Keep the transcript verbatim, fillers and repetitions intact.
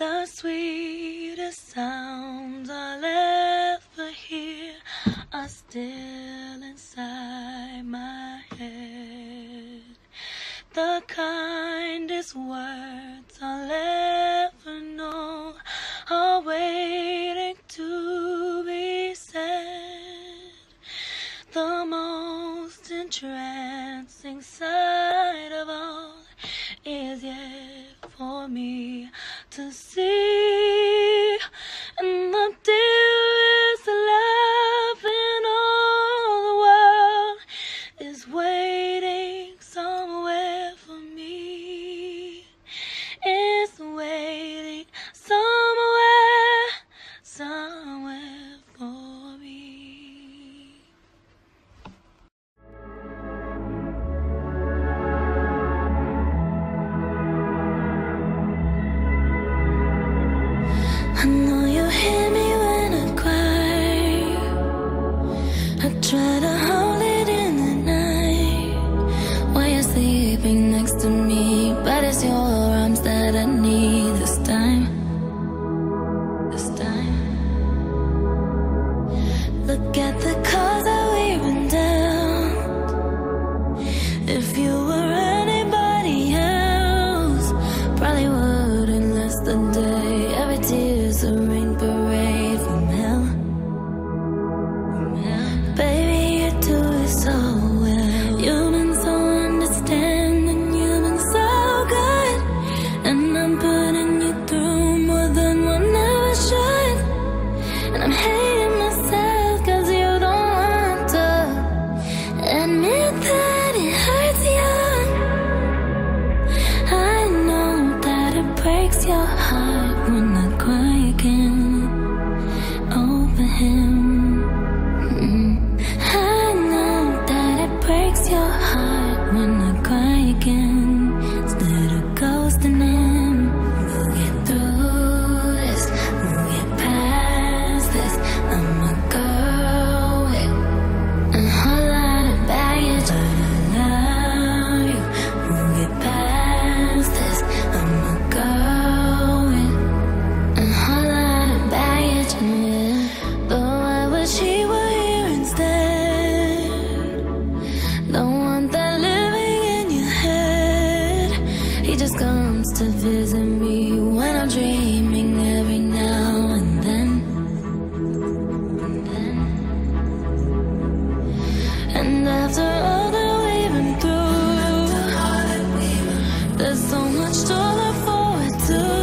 The sweetest sounds I'll ever hear are still inside my head. The kindest words I'll ever know are waiting to be said. The most entrancing sight of all is yet for me to see, and the dearest love in all the world is waiting somewhere for me, is waiting somewhere, somewhere for me. I know you hear me when I cry. I try to hold it in the night. While you're sleeping next to me, but it's your arms that I need this time. This time. Look at the cars that we run down. If you were anybody else, probably wouldn't last the day. Every tear is a rain parade from hell. From hell. Baby, you do it so well. You've been so understanding, you've been so good, and I'm putting you through more than one ever should. And I'm hating myself 'cause you don't want to admit that it hurts you. I know that it breaks your heart when I cry again over him. Mm-hmm. I know that it breaks your heart when I cry again. Instead of ghosting him, we'll get through this, we'll get past this. I'm a girl with a whole lot of baggage, but I love you. We'll get past this. I'm a girl with a whole lot of baggage, yeah. Though I wish he were here instead. Don't want that living in your head. He just comes to visit me when I'm dreaming every now and then. And then. And after all that we've been through, there's so much to look forward to.